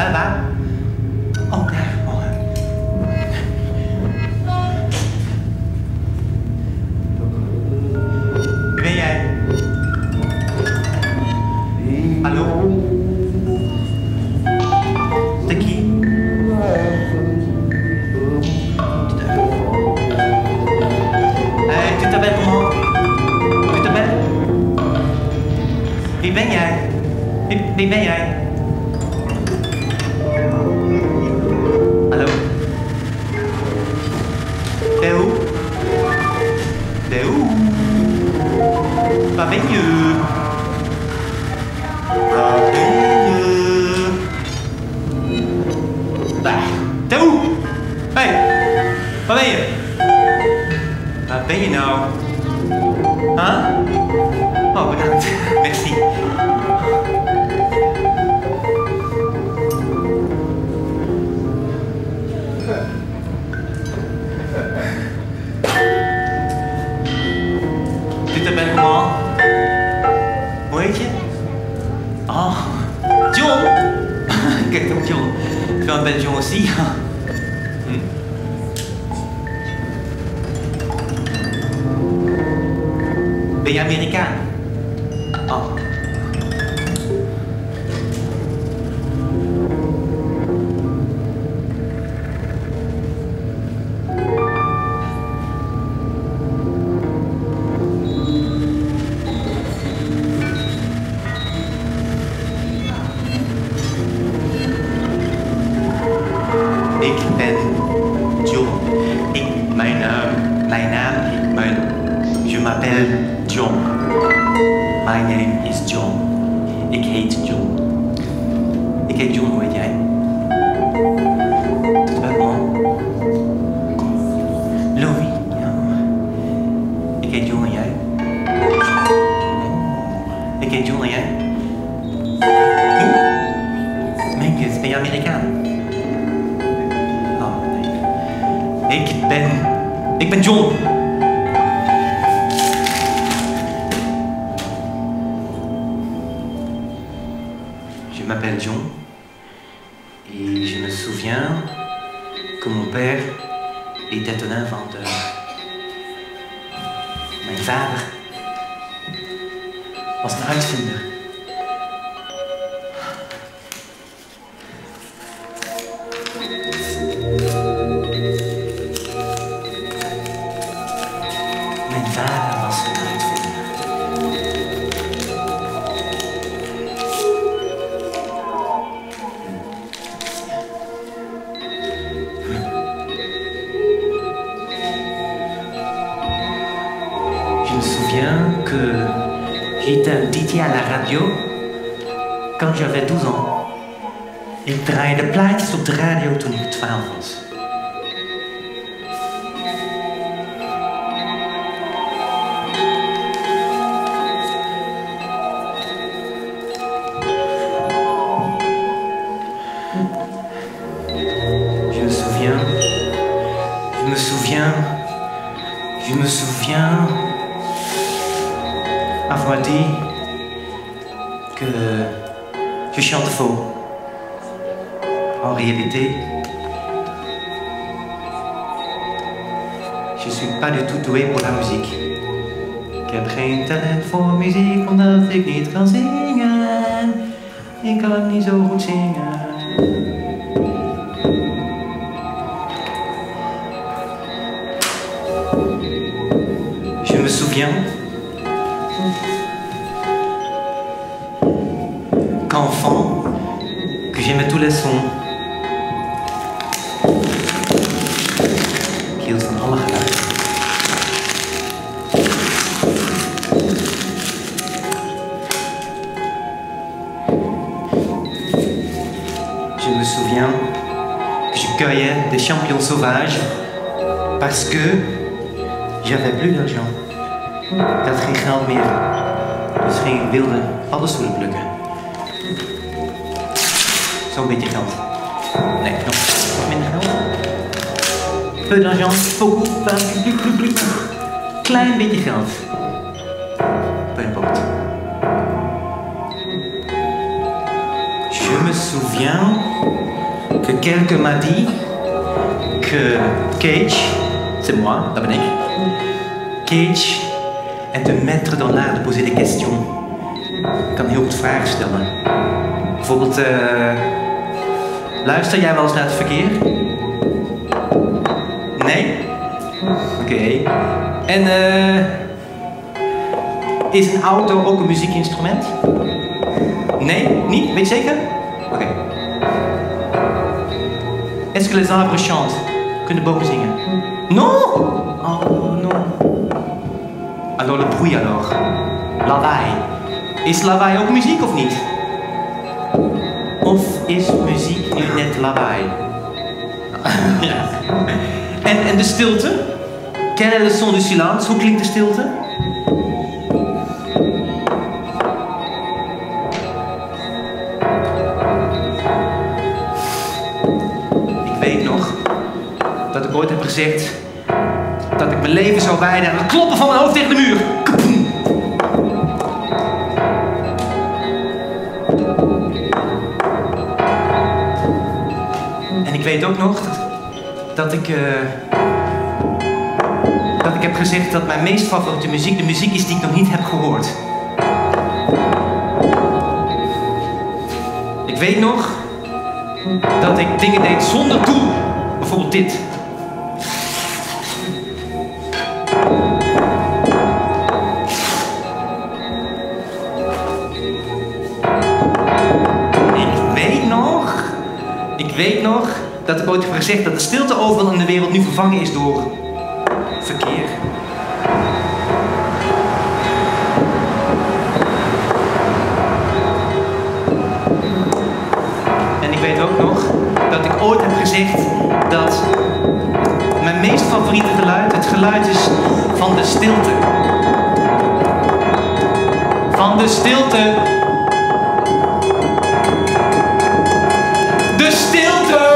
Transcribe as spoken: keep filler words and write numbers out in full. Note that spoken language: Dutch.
Huh, man? Oh, God. Wie ben jij? Hallo? Theo? Theo? Waar ben je? Waar ben je? Bah, Theo! Hey! Waar ben je? Waar ben je nou? Huh? Oh, bedankt. Merci. Tu t'appelles comment? Hoe heet je? Oh, John! Kijk dan, John. Je m'appelle John aussi. Ben je Américain? Oh. Ik ben John. Ik, mijn naam, mijn naam, mijn, je m'appelle John. My name is John. Ik heet John. Ik heet John, hoe heet jij? Pardon? Louis. Ja. Ik heet John en jij? Ik heet John en jij? Menkes, ben je Amerikaan? Ik ben... Ik ben John! Je m'appelle John et je me souviens que mon père était un inventeur. Mijn vader was een uitvinder. Mijn vader was een uitvinder. Je me souviens que j'étais invité à la radio quand j'avais douze ans. Ik draaide plaatjes op de radio toen ik twaalf was. Je me souviens, je me souviens, je me souviens avoir dit que je chante faux. En réalité, je ne suis pas du tout doué pour la musique. Ik heb geen talent voor muziek, omdat ik niet kan zingen. Ik kan niet zo goed zingen. Je me souviens qu'enfant, que j'aimais tous les sons. Qu'ils sont allemaal gelijk. Je me souviens que je cueillais des champignons sauvages parce que j'avais plus d'argent. Ik had geen geld meer, dus ging ik wilde paddenstoelen plukken. Zo'n beetje geld. Nee, nog minder geld. Peu d'argent, beaucoup, blub, blub, blub. Klein beetje geld. Peu importe. Je me souviens que quelqu'un m'a dit que Cage, c'est moi, Dominique, Cage est een maître dans l'art de poser des questions. Ik kan heel goed vragen stellen. Bijvoorbeeld, uh, luister jij wel eens naar het verkeer? Nee? Oké. Okay. En uh, is een auto ook een muziekinstrument? Nee? Niet? Weet je zeker? Oké. Okay. Est-ce que les arbres chantent? Kunnen bomen zingen? Non! Oh, non. Alors le bruit alors. Lawaai. Is lawaai ook muziek of niet? Of is muziek nu net lawaai? Ja. En, en de stilte? Quel est le son du silence? Hoe klinkt de stilte? Ik weet nog dat ik ooit heb gezegd dat ik mijn leven zou wijden aan het kloppen van mijn hoofd tegen de muur. Kapoem. En ik weet ook nog dat, dat ik... Uh, dat ik heb gezegd dat mijn meest favoriete muziek de muziek is die ik nog niet heb gehoord. Ik weet nog dat ik dingen deed zonder doel. Bijvoorbeeld dit. Ik weet nog dat ik ooit heb gezegd dat de stilte overal in de wereld nu vervangen is door verkeer. En ik weet ook nog dat ik ooit heb gezegd dat mijn meest favoriete geluid het geluid is van de stilte. Van de stilte. De stilte!